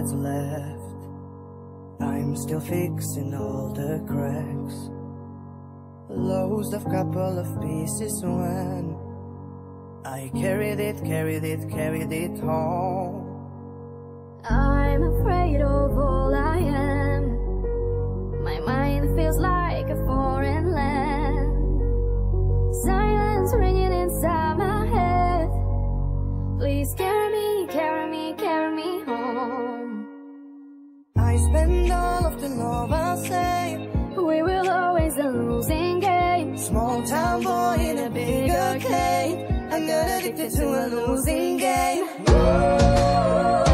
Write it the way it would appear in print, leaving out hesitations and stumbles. that's left. I'm still fixing all the cracks, loads of couple of pieces when I carried it home. I'm afraid of all I am. My mind feels like a foreign land. Silence ringing inside my head. Please carry me home. I spend all of the love I save. We will always a losing game. Small town boy in a bigger cave. I'm addicted to a losing game. Whoa.